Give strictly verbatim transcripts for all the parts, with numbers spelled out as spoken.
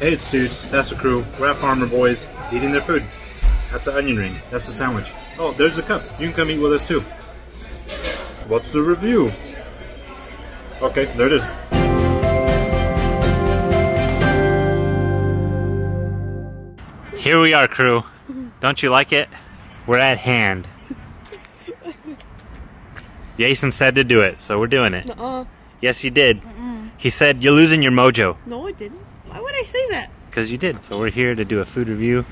Hey, it's Dude. That's the crew. We're at Farmer Boys, eating their food. That's an onion ring. That's the sandwich. Oh, there's the cup. You can come eat with us too. What's the review? Okay, there it is. Here we are, crew. Don't you like it? We're at Hand. Jason said to do it, so we're doing it. Nuh-uh. Yes, you did. Mm-mm. He said, you're losing your mojo. No, I didn't. Why would I say that? Because you did. So we're here to do a food review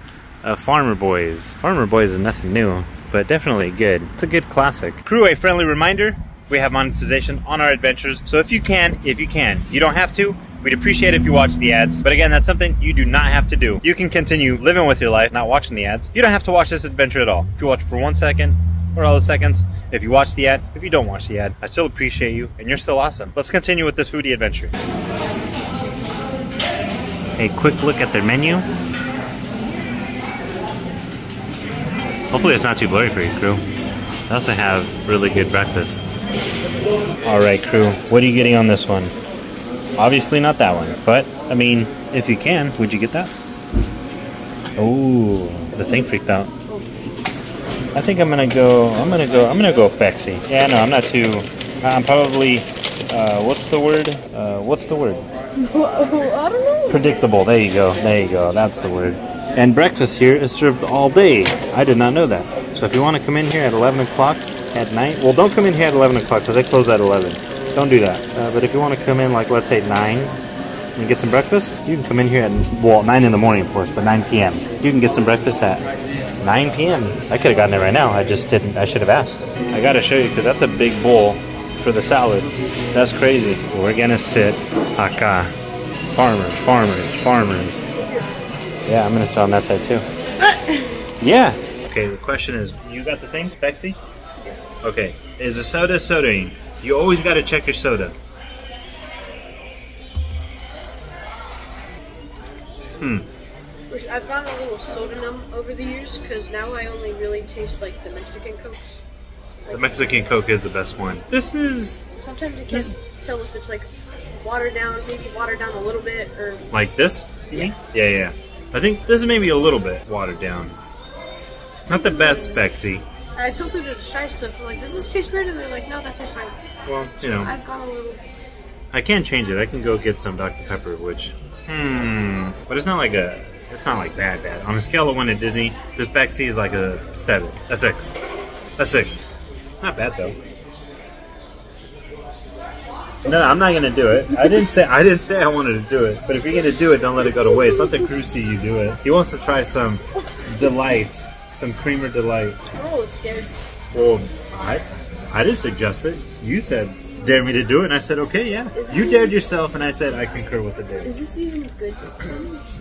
of Farmer Boys. Farmer Boys is nothing new, but definitely good. It's a good classic. Crew, a friendly reminder, we have monetization on our adventures. So if you can, if you can. You don't have to. We'd appreciate it if you watch the ads. But again, that's something you do not have to do. You can continue living with your life, not watching the ads. You don't have to watch this adventure at all. If you watch for one second, or all the seconds. If you watch the ad, if you don't watch the ad, I still appreciate you, and you're still awesome. Let's continue with this foodie adventure. A quick look at their menu. Hopefully it's not too blurry for you, crew. They also have really good breakfast. All right, crew, what are you getting on this one? Obviously not that one, but I mean, if you can, would you get that? Oh, the thing freaked out. I think I'm gonna go. I'm gonna go. I'm gonna go Pepsi. Yeah, no, I'm not too. I'm probably. Uh, what's the word? Uh, what's the word? I don't know. Predictable. There you go. There you go. That's the word. And breakfast here is served all day. I did not know that. So if you want to come in here at eleven o'clock at night, well, don't come in here at eleven o'clock because they close at eleven. Don't do that. Uh, but if you want to come in, like let's say nine, and get some breakfast, you can come in here at well nine in the morning, of course, but nine p m You can get some breakfast at nine p m I could have gotten it right now. I just didn't. I should have asked. I gotta show you because that's a big bowl for the salad. That's crazy. We're gonna sit acá. Farmers, farmers, farmers. Yeah, I'm gonna sit on that side too. Yeah. Okay, the question is, you got the same, Bexy? Okay, is the soda sodaing? You always gotta check your soda. Hmm. I've gotten a little soda numb over the years because now I only really taste like the Mexican Cokes. Like, the Mexican Coke is the best one. This is... Sometimes I can't tell if it's like watered down, maybe watered down a little bit or... Like this? Yeah. Yeah, yeah. I think this is maybe a little bit watered down. It's not the best, Bexy. I told people to try stuff. I'm like, does this taste weird? And they're like, no, that tastes fine. Well, you know. I've got a little... I can change it. I can go get some Doctor Pepper, which... Hmm. But it's not like a... It's not like bad, bad. On a scale of one at Disney, this Pepsi is like a seven, a six, a six. Not bad though. No, I'm not gonna do it. I didn't say I didn't say I wanted to do it. But if you're gonna do it, don't let it go to waste. Let the crew see you do it. He wants to try some delight, some creamer delight. I'm a little scared. Well, I, I didn't suggest it. You said dare me to do it, and I said okay, yeah. You dared yourself, and I said I concur with the dare. Is this even good?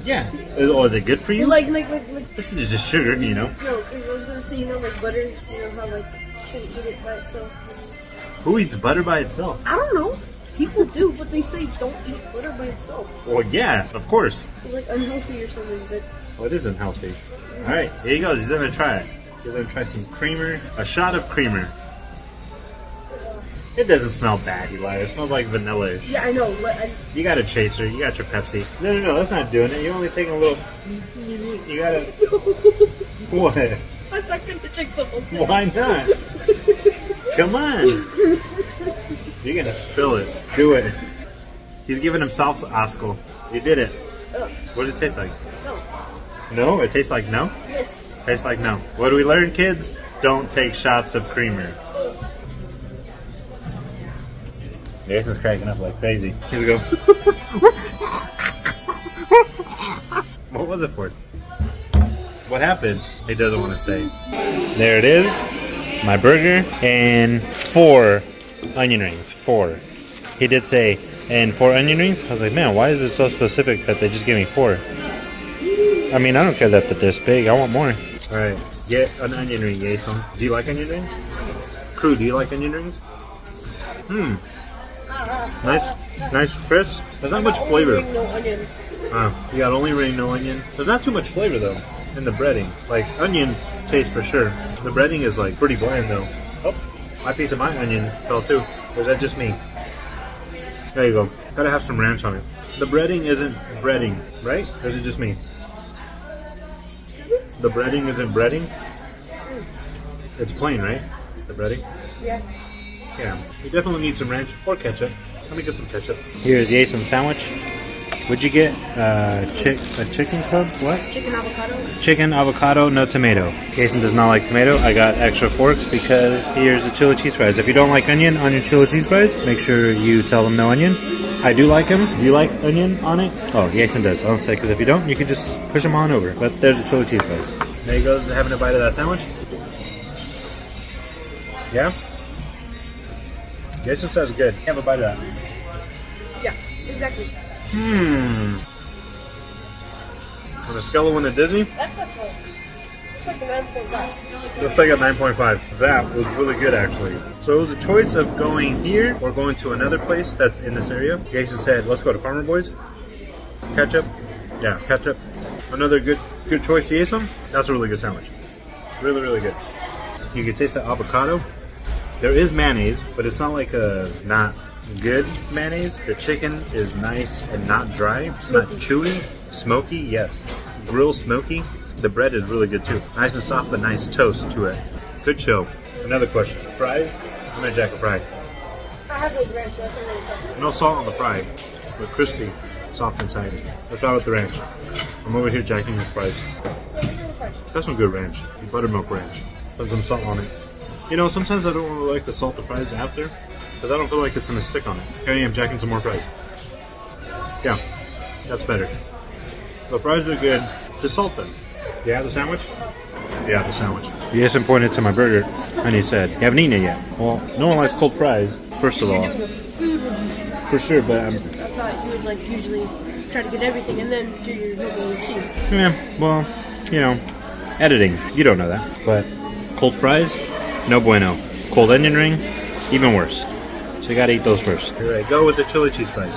Yeah. Oh, is it good for you? Like, like, like, like. This is just sugar, you know. No, because I was gonna say, you know, like butter. You know how like you shouldn't eat it by itself. Who eats butter by itself? I don't know. People do, but they say don't eat butter by itself. Well, yeah, of course. It's like unhealthy or something, but. Well, it is unhealthy. Mm. All right, here he goes. He's gonna try it. He's gonna try some creamer, a shot of creamer. It doesn't smell bad, Eli. It smells like vanilla. Yeah, I know. I... You got a chaser. You got your Pepsi. No, no, no. That's not doing it. You're only taking a little... You got to... What? I'm not going to drink the whole thing. Why not? Come on. You're going to spill it. Do it. He's giving himself Oscar. You did it. Oh. What does it taste like? No. No? It tastes like no? Yes. Tastes like no. What do we learn, kids? Don't take shots of creamer. This is cracking up like crazy. Here's a go. What was it for? What happened? He doesn't want to say. There it is. My burger and four onion rings. Four. He did say, and four onion rings? I was like, man, why is it so specific that they just give me four? I mean, I don't care that they're this big. I want more. All right. Get an onion ring, Jason. Do you like onion rings? Crew, do you like onion rings? Hmm. Nice, nice crisp. There's not much flavor. Only ring, no onion. Oh, you got only ring, no onion. There's not too much flavor though in the breading. Like onion tastes for sure. The breading is like pretty bland though. Oh, my piece of my onion fell too. Or is that just me? There you go. Gotta have some ranch on it. The breading isn't breading, right? Or is it just me? The breading isn't breading? It's plain, right? The breading? Yeah. Yeah. You definitely need some ranch or ketchup. Let me get some ketchup. Here's the Ace on sandwich. What'd you get? Uh, chick a chicken club? What? Chicken avocado. Chicken avocado, no tomato. Kason does not like tomato. I got extra forks because here's the chili cheese fries. If you don't like onion on your chili cheese fries, make sure you tell them no onion. I do like them. Do you like onion on it? Oh, Kason does. I'll say because if you don't, you can just push them on over. But there's the chili cheese fries. There he goes, having a bite of that sandwich. Yeah. Kason says good. Have a bite of that. Yeah, exactly. Hmm. On a scale of one to Disney? That's not cool. It's like a nine point five. Looks like a nine point five. That was really good, actually. So it was a choice of going here or going to another place that's in this area. Jason said, let's go to Farmer Boys. Ketchup. Yeah, ketchup. Another good good choice to eat some. That's a really good sandwich. Really, really good. You can taste the avocado. There is mayonnaise, but it's not like a not... good mayonnaise. The chicken is nice and not dry. It's not chewy. Smoky, yes. Real smoky. The bread is really good too. Nice and soft, but nice toast to it. Good show. Another question. Fries? I'm gonna jack a fry. I have those ranch. So I no salt on the fry, but crispy, soft inside. Let's try with the ranch. I'm over here jacking the fries. That's some good ranch. Buttermilk ranch. Put some salt on it. You know, sometimes I don't really like to salt the fries after, because I don't feel like it's gonna stick on it. Here I am jacking some more fries. Yeah, that's better. The fries are good. Just salt them. Yeah, the sandwich? Yeah, the sandwich. Jason pointed to my burger and he said, you haven't eaten it yet. Well, no one likes cold fries, first of all. You're doing a food review. For sure, but I'm... I thought you would like usually try to get everything and then do your little routine. Yeah, well, you know, editing. You don't know that. But cold fries, no bueno. Cold onion ring, even worse. So you gotta eat those first. Here I go with the chili cheese fries.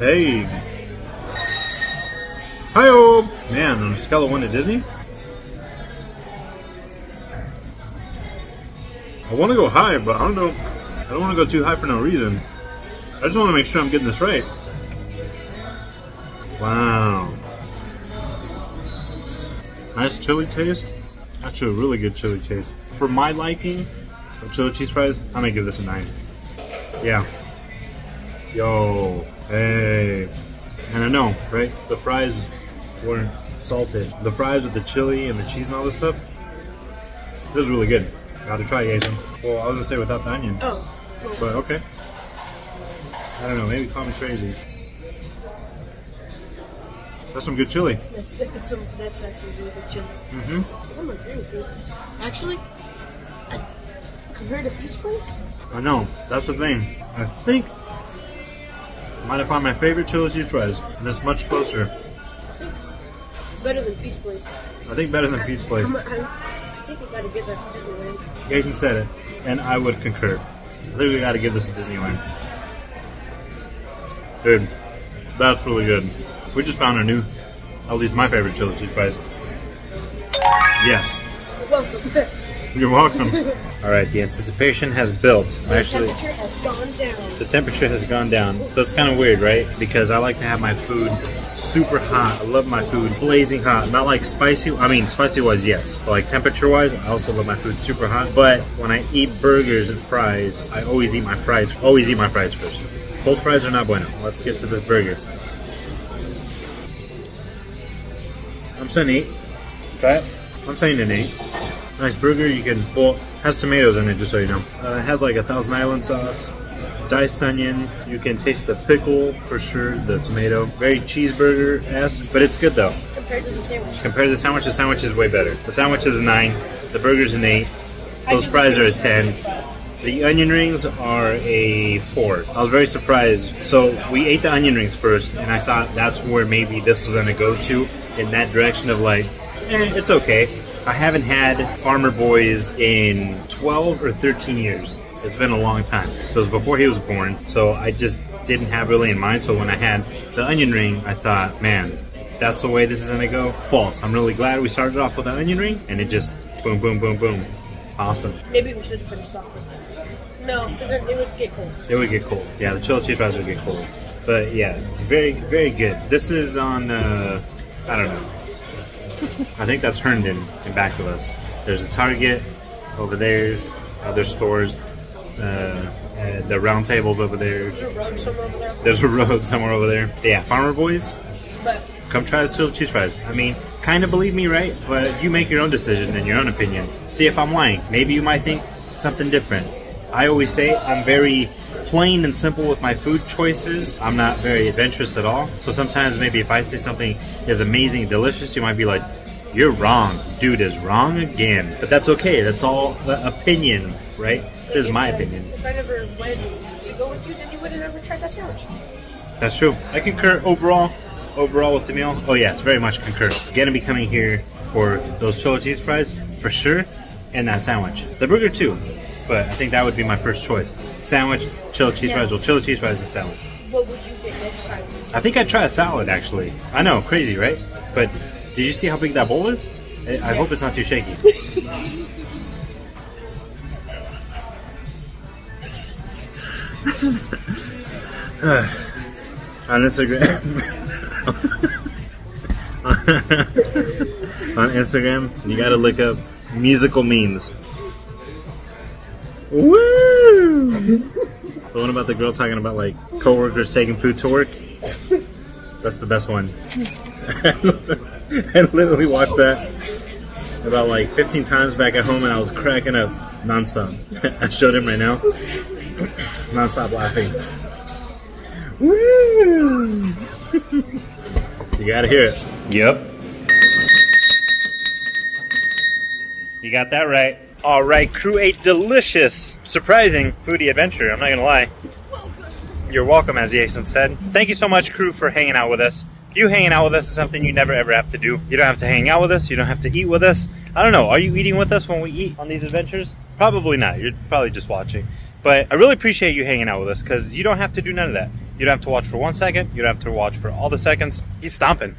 Hey! Hi-oh! Man, on a scale of one to Disney? I wanna go high, but I don't know. I don't wanna go too high for no reason. I just wanna make sure I'm getting this right. Wow. Nice chili taste. Actually, a really good chili taste. For my liking, chili cheese fries, I'm gonna give this a nine. Yeah. Yo. Hey. And I know, right? The fries weren't salted. The fries with the chili and the cheese and all this stuff, this is really good. Gotta try it, Jason. Well, I was gonna say without the onion. Oh. But okay. I don't know, maybe call me crazy. That's some good chili. That's, that's, some, that's actually really good chili. Mm-hmm. I'm agree with you. Actually, I compared to Peach Place? I know, that's the thing. I think I might have found my favorite chili cheese fries, and it's much closer. I think better than Peach Place. I think better than I, Peach Place. I'm, I'm, I think we gotta give that to Disneyland. Kason said it, and I would concur. I think we gotta give this to Disneyland. Dude, that's really good. We just found our new, at least my favorite chili cheese fries. Yes. You're welcome. You're welcome. All right, the anticipation has built. The Actually, temperature has gone down. The temperature has gone down. So it's kind of weird, right? Because I like to have my food super hot. I love my food blazing hot. Not like spicy. I mean, spicy-wise, yes. But like temperature-wise, I also love my food super hot. But when I eat burgers and fries, I always eat my fries. Always eat my fries first. Cold fries are not bueno. Let's get to this burger. I'm saying eight. Try it. I'm saying an eight. Nice burger. You can, well, it has tomatoes in it, just so you know. Uh, it has like a Thousand Island sauce, diced onion. You can taste the pickle for sure, the tomato. Very cheeseburger-esque, but it's good though. Compared to the sandwich. Compared to the sandwich, the sandwich is way better. The sandwich is a nine. The burger's an eight. Those fries are a ten. The onion rings are a four. I was very surprised. So we ate the onion rings first, and I thought that's where maybe this was gonna go to, in that direction of like, eh, it's okay. I haven't had Farmer Boys in twelve or thirteen years. It's been a long time. It was before he was born, so I just didn't have really in mind. So when I had the onion ring, I thought, man, that's the way this is gonna go. False. I'm really glad we started off with an onion ring, and it just boom, boom, boom, boom. Awesome. Maybe we should have finished off with this. No, because it would get cold. It would get cold. Yeah, the chili cheese fries would get cold. But yeah, very, very good. This is on, uh, I don't know. I think that's Herndon in back of us. There's a Target over there, other stores, uh, the round tables over there. There's a road somewhere over there. There's a road somewhere over there. Yeah, Farmer Boys, but come try the chili cheese fries. I mean, kind of believe me, right? But you make your own decision and your own opinion. See if I'm lying. Maybe you might think something different. I always say I'm very plain and simple with my food choices. I'm not very adventurous at all. So sometimes maybe if I say something is amazing, delicious, you might be like, you're wrong. Dude is wrong again. But that's okay. That's all the opinion, right? This is my opinion. If I never went to go with you, then you would have never tried that sandwich. That's true. I concur overall, overall with the meal. Oh yeah, it's very much concur. Gonna be coming here for those chili cheese fries for sure, and that sandwich. The burger too. But I think that would be my first choice. Sandwich, chili cheese yeah. fries. Well, chili cheese fries and sandwich. What would you get next time? I think I'd try a salad, actually. I know, crazy, right? But did you see how big that bowl is? I yeah. hope it's not too shaky. uh, on Instagram... on Instagram, you gotta look up musical memes. Woo! The one about the girl talking about like coworkers taking food to work. That's the best one. I literally watched that about like fifteen times back at home, and I was cracking up nonstop. I showed him right now. Nonstop laughing. Woo! You gotta hear it. Yep. You got that right. All right, crew, a delicious, surprising foodie adventure. I'm not gonna lie. You're welcome, as Jason said. Thank you so much, crew, for hanging out with us. You hanging out with us is something you never ever have to do. You don't have to hang out with us. You don't have to eat with us. I don't know. Are you eating with us when we eat on these adventures? Probably not. You're probably just watching. But I really appreciate you hanging out with us, because you don't have to do none of that. You don't have to watch for one second. You don't have to watch for all the seconds. He's stomping.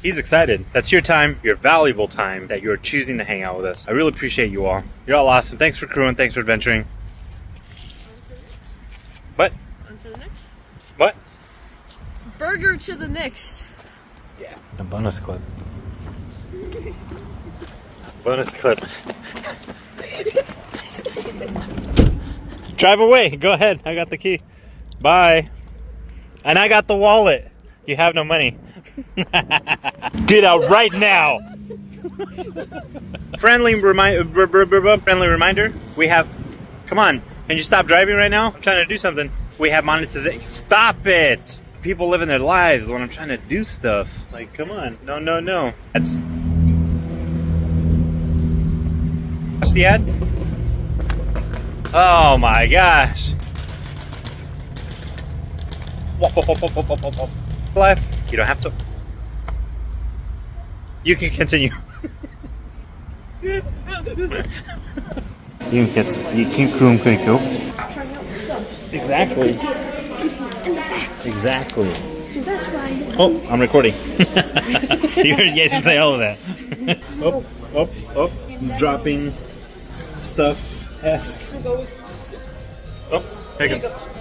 He's excited. That's your time, your valuable time that you're choosing to hang out with us. I really appreciate you all. You're all awesome. Thanks for crewing. Thanks for adventuring. What? On to the next. What? Burger to the next. Yeah. A bonus clip. Bonus clip. Drive away. Go ahead. I got the key. Bye. And I got the wallet. You have no money. Get out right now! friendly, remi friendly reminder, we have... Come on, can you stop driving right now? I'm trying to do something. We have monetization. Stop it! People living their lives when I'm trying to do stuff. Like, come on. No, no, no. That's... Watch the ad? Oh my gosh. Whoa, whoa, whoa, whoa, whoa, whoa, whoa. Life. You don't have to. You can continue. you can get. You can coom quick go. Exactly. Exactly. So that's why. Oh, I'm recording. You heard Jason say all of that. Up, up, up. Dropping stuff. Esque. Up. Take it.